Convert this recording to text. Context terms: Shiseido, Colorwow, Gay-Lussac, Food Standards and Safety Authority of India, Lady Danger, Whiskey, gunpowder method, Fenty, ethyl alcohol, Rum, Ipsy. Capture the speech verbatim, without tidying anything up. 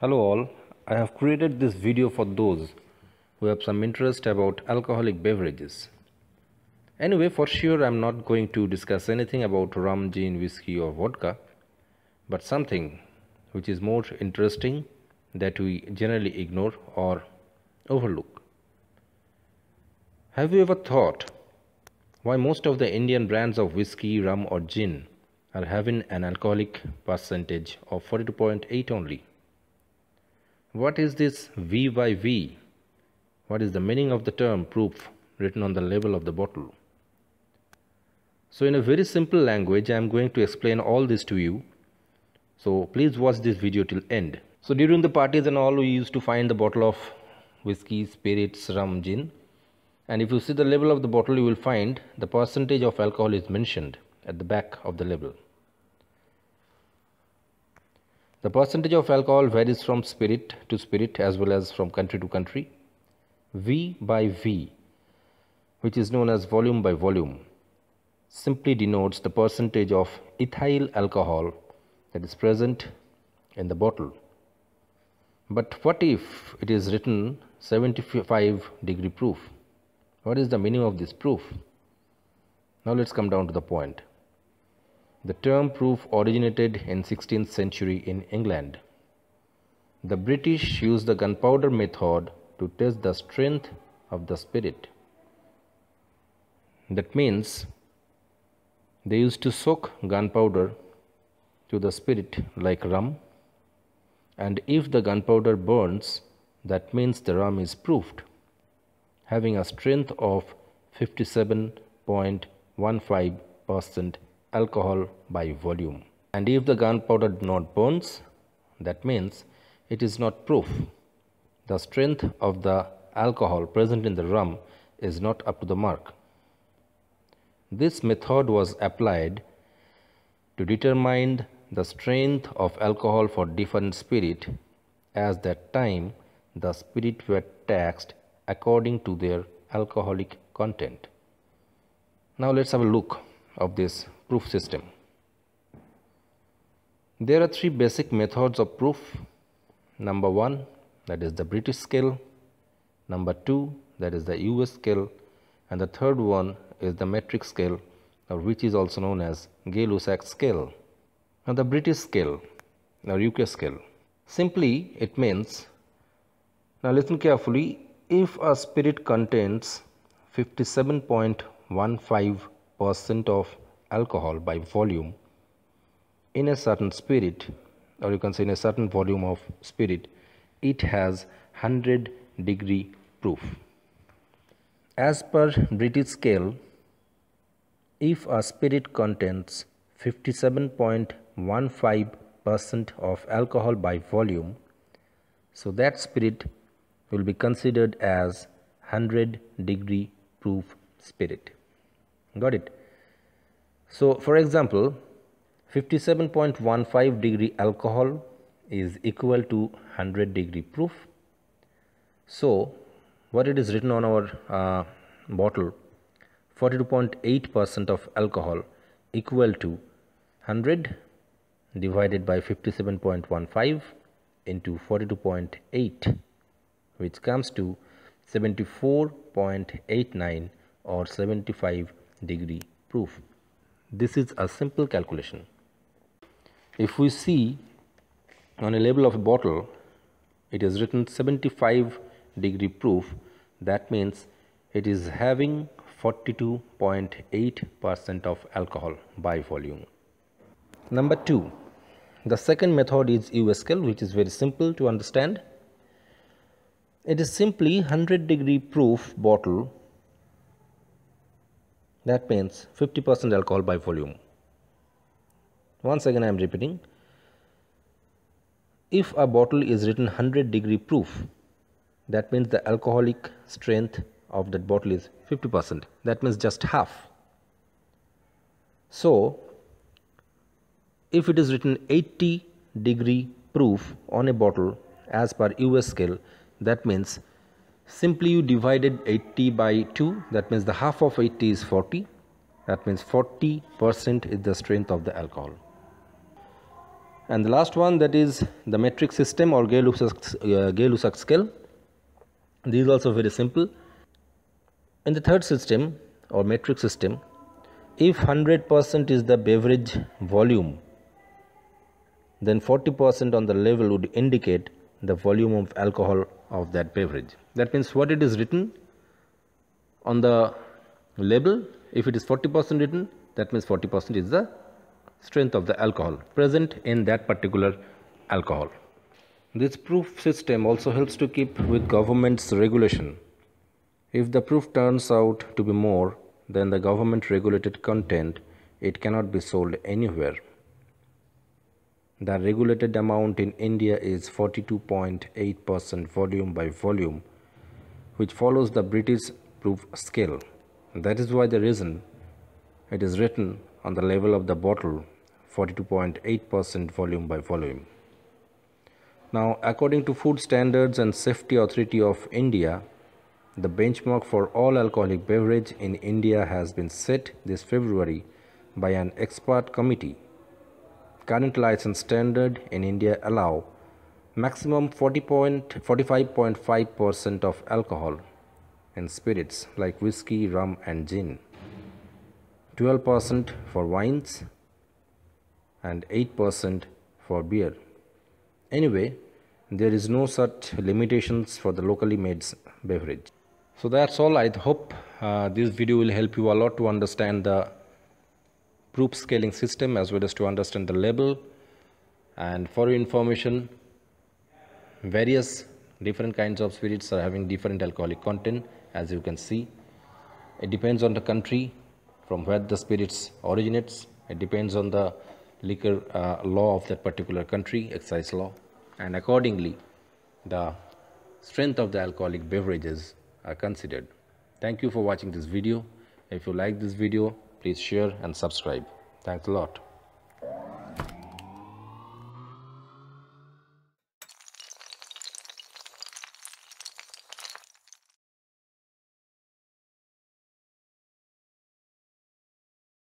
Hello all, I have created this video for those who have some interest about alcoholic beverages. Anyway, for sure I am not going to discuss anything about rum, gin, whiskey or vodka, but something which is more interesting that we generally ignore or overlook. Have you ever thought why most of the Indian brands of whiskey, rum or gin are having an alcoholic percentage of forty-two point eight only? What is this V by V? What is the meaning of the term proof written on the label of the bottle? So in a very simple language, I am going to explain all this to you. So please watch this video till end. So during the parties and all, we used to find the bottle of whiskey, spirits, rum, gin. And if you see the label of the bottle, you will find the percentage of alcohol is mentioned at the back of the label. The percentage of alcohol varies from spirit to spirit as well as from country to country. V by V, which is known as volume by volume, simply denotes the percentage of ethyl alcohol that is present in the bottle. But what if it is written seventy-five degree proof? What is the meaning of this proof? Now let's come down to the point. The term proof originated in sixteenth century in England. The British used the gunpowder method to test the strength of the spirit. That means they used to soak gunpowder to the spirit like rum, and if the gunpowder burns, that means the rum is proofed, having a strength of fifty-seven point one five percent alcohol by volume. And if the gunpowder did not burns, that means it is not proof. The strength of the alcohol present in the rum is not up to the mark. This method was applied to determine the strength of alcohol for different spirit, as that time the spirit were taxed according to their alcoholic content. Now let's have a look of this proof system. There are three basic methods of proof. Number one, that is the British scale. Number two, that is the U S scale. And the third one is the metric scale, or which is also known as Gay-Lussac scale. Now the British scale, or U K scale. Simply it means, now listen carefully, if a spirit contains fifty-seven point one five percent of alcohol by volume in a certain spirit, or you can say in a certain volume of spirit, it has one hundred degree proof. As per British scale, if a spirit contains fifty-seven point one five percent of alcohol by volume, so that spirit will be considered as one hundred degree proof spirit. Got it? So for example, fifty-seven point one five degree alcohol is equal to one hundred degree proof. So what it is written on our uh, bottle, forty-two point eight percent of alcohol equal to one hundred divided by fifty-seven point one five into forty-two point eight, which comes to seventy-four point eight nine or seventy-five degree proof. This is a simple calculation. If we see on a label of a bottle, it is written seventy-five degree proof. That means it is having forty-two point eight percent of alcohol by volume. Number two, the second method is U S scale, which is very simple to understand. It is simply one hundred degree proof bottle. That means fifty percent alcohol by volume. Once again I am repeating. If a bottle is written one hundred degree proof, that means the alcoholic strength of that bottle is fifty percent. That means just half. So if it is written eighty degree proof on a bottle as per U S scale, that means simply you divided eighty by two, that means the half of eighty is forty, that means forty percent is the strength of the alcohol. And the last one, that is the metric system or Gay-Lussac uh, scale. These are also very simple. In the third system or metric system, if one hundred percent is the beverage volume, then forty percent on the level would indicate the volume of alcohol of that beverage. That means what it is written on the label, if it is forty percent written, that means forty percent is the strength of the alcohol present in that particular alcohol. This proof system also helps to keep with government's regulation. If the proof turns out to be more than the government regulated content, it cannot be sold anywhere. The regulated amount in India is forty-two point eight percent volume by volume, which follows the British proof scale. That is why the reason it is written on the level of the bottle forty-two point eight percent volume by volume. Now, according to Food Standards and Safety Authority of India, the benchmark for all alcoholic beverage in India has been set this February by an expert committee. Current license standard in India allow maximum forty point, forty-five point five percent of alcohol in spirits like whiskey, rum and gin, twelve percent for wines and eight percent for beer. Anyway, there is no such limitations for the locally made beverage. So that's all. I hope uh, this video will help you a lot to understand the proof scaling system as well as to understand the label. And for your information, various different kinds of spirits are having different alcoholic content, as you can see. It depends on the country from where the spirits originates. It depends on the liquor uh, law of that particular country, excise law, and accordingly the strength of the alcoholic beverages are considered. Thank you for watching this video. If you like this video, please share and subscribe. Thanks a lot.